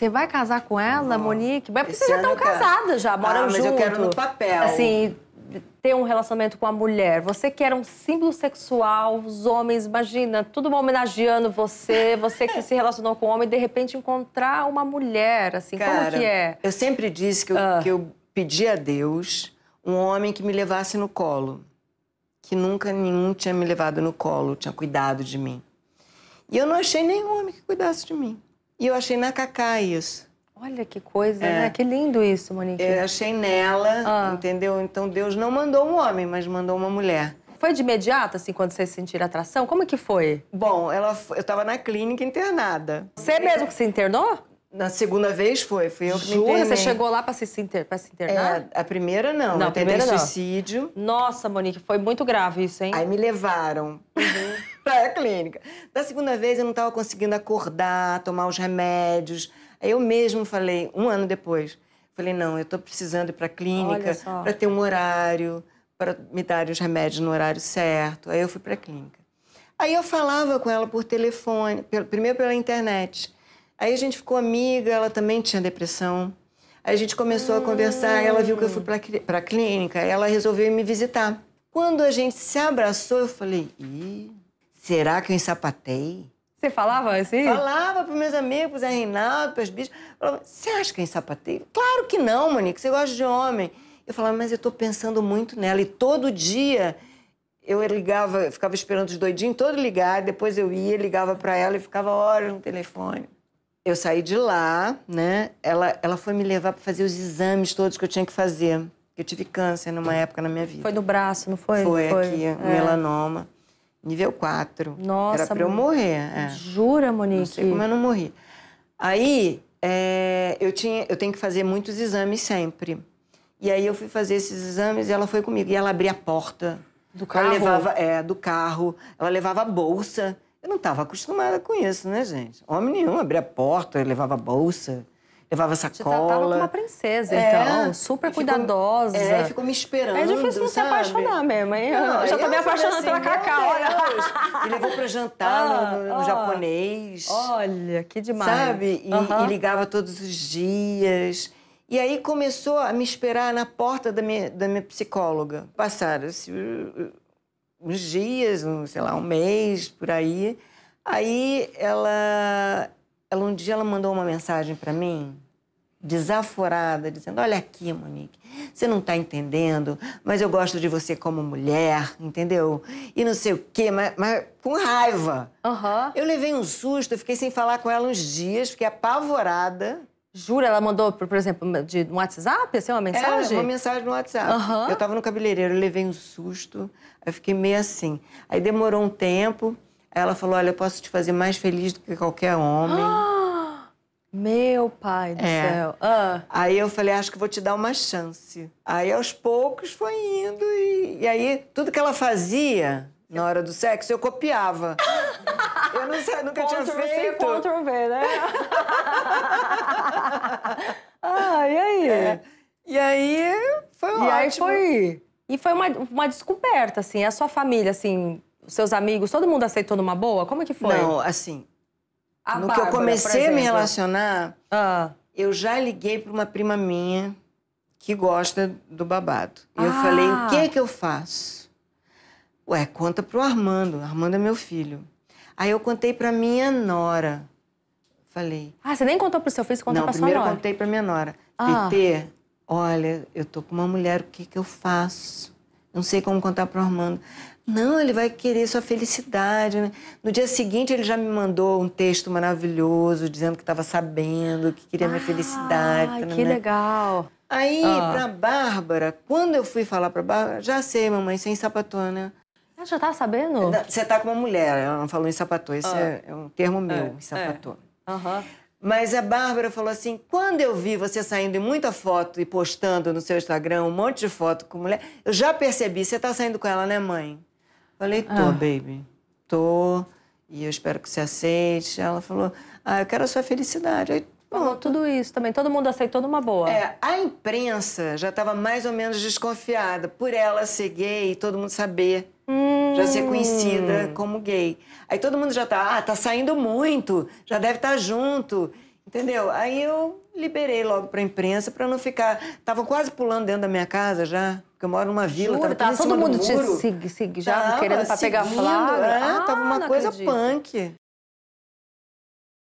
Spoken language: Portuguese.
Você vai casar com ela, Monique? Mas porque vocês já estão casadas, já moram juntos. Mas eu quero no papel. Assim, ter um relacionamento com a mulher. Você que era um símbolo sexual, os homens, imagina, tudo homenageando você, você que se relacionou com um homem, de repente encontrar uma mulher, assim, cara, como que é? Eu sempre disse que eu pedi a Deus um homem que me levasse no colo, que nunca nenhum tinha me levado no colo, tinha cuidado de mim. E eu não achei nenhum homem que cuidasse de mim. E eu achei na Cacá isso. Olha que coisa, né? Que lindo isso, Monique. Eu achei nela, entendeu? Então Deus não mandou um homem, mas mandou uma mulher. Foi de imediato, assim, quando vocês sentiram atração? Como que foi? Bom, eu tava na clínica internada. Você mesmo que se internou? Na segunda vez foi, fui eu que me internei. Você chegou lá pra se internar? É, a primeira não, eu tentei suicídio. Nossa, Monique, foi muito grave isso, hein? Aí me levaram pra clínica. Da segunda vez eu não tava conseguindo acordar, tomar os remédios. Aí eu mesmo falei, um ano depois, falei, não, eu tô precisando ir pra clínica pra ter um horário, pra me dar os remédios no horário certo. Aí eu fui pra clínica. Aí eu falava com ela por telefone, primeiro pela internet. Aí a gente ficou amiga, ela também tinha depressão. Aí a gente começou a conversar, ela viu que eu fui pra clínica, ela resolveu ir me visitar. Quando a gente se abraçou, eu falei, ih, será que eu ensapatei? Você falava assim? Falava pros meus amigos, pro Zé Reinaldo, pros bichos. Falava, você acha que eu ensapatei? Claro que não, Monique, você gosta de homem. Eu falava, mas eu tô pensando muito nela. E todo dia eu ligava, eu ficava esperando os doidinhos todos ligar, depois eu ia, ligava pra ela e ficava horas no telefone. Eu saí de lá, né? Ela foi me levar para fazer os exames todos que eu tinha que fazer. Eu tive câncer numa época na minha vida. Foi no braço, não foi? Foi aqui, melanoma. Nível 4. Nossa, era pra eu morrer. Jura, Monique? Não sei como eu não morri. Aí, eu tenho que fazer muitos exames sempre. E aí eu fui fazer esses exames e ela foi comigo. E ela abria a porta. Do carro? Ela levava, do carro. Ela levava a bolsa. Eu não estava acostumada com isso, né, gente? Homem nenhum, abria a porta, levava bolsa, levava sacola. Você tratava como uma princesa, então, super cuidadosa. Ficou me esperando, é difícil não se apaixonar mesmo, hein? Eu já tô me apaixonando assim, pela Cacá, olha. E levou pra jantar no japonês. Olha, que demais. Sabe? E, e ligava todos os dias. E aí começou a me esperar na porta da minha psicóloga. Passaram-se uns dias, sei lá, um mês, por aí. Aí ela um dia ela mandou uma mensagem pra mim, desaforada, dizendo, olha aqui, Monique, você não tá entendendo, mas eu gosto de você como mulher, entendeu? E não sei o quê, mas com raiva. Eu levei um susto, eu fiquei sem falar com ela uns dias, fiquei apavorada. Jura? Ela mandou, por exemplo, no WhatsApp, assim, uma mensagem? Uma mensagem no WhatsApp. Eu tava no cabeleireiro, eu levei um susto, aí fiquei meio assim. Aí demorou um tempo, aí ela falou, olha, eu posso te fazer mais feliz do que qualquer homem. Meu pai do céu. Aí eu falei, acho que vou te dar uma chance. Aí aos poucos foi indo e aí tudo que ela fazia na hora do sexo eu copiava. Eu não sei, nunca tinha feito. Ctrl V, né? E aí? E aí foi ótimo. E aí foi... E foi uma descoberta, assim. A sua família, assim, os seus amigos, todo mundo aceitou numa boa? Como é que foi? Não, assim... No Bárbara, que eu comecei a me relacionar, eu já liguei pra uma prima minha que gosta do babado. E eu falei, o que é que eu faço? Ué, conta pro Armando. Armando é meu filho. Aí eu contei pra minha nora. Falei... você nem contou pro seu filho, você contou pra sua nora? Não, primeiro contei pra minha nora. Tetê, olha, eu tô com uma mulher, o que que eu faço? Não sei como contar pro Armando. Não, ele vai querer sua felicidade, né? No dia seguinte, ele já me mandou um texto maravilhoso, dizendo que tava sabendo, que queria minha felicidade. Que legal. Aí, pra Bárbara, quando eu fui falar pra Bárbara, já sei, mamãe, sem sapatona. Ela já tá sabendo? Você tá com uma mulher, ela não falou ensapatou, isso é um termo meu, ensapatou. Mas a Bárbara falou assim, quando eu vi você saindo em muita foto e postando no seu Instagram um monte de foto com mulher, eu já percebi, você tá saindo com ela, né, mãe? Falei, tô, baby, tô, e eu espero que você aceite. Ela falou, eu quero a sua felicidade. Aí, falou tudo isso também, todo mundo aceitou numa boa. A imprensa já estava mais ou menos desconfiada por ela ser gay e todo mundo saber, já ser conhecida como gay. Aí todo mundo já tá saindo muito, já deve estar junto. Entendeu? Aí eu liberei logo pra imprensa pra não ficar... Tava quase pulando dentro da minha casa já, porque eu moro numa vila. Juro, tava todo mundo te seguindo, querendo pra pegar flagra. É, tava uma coisa punk.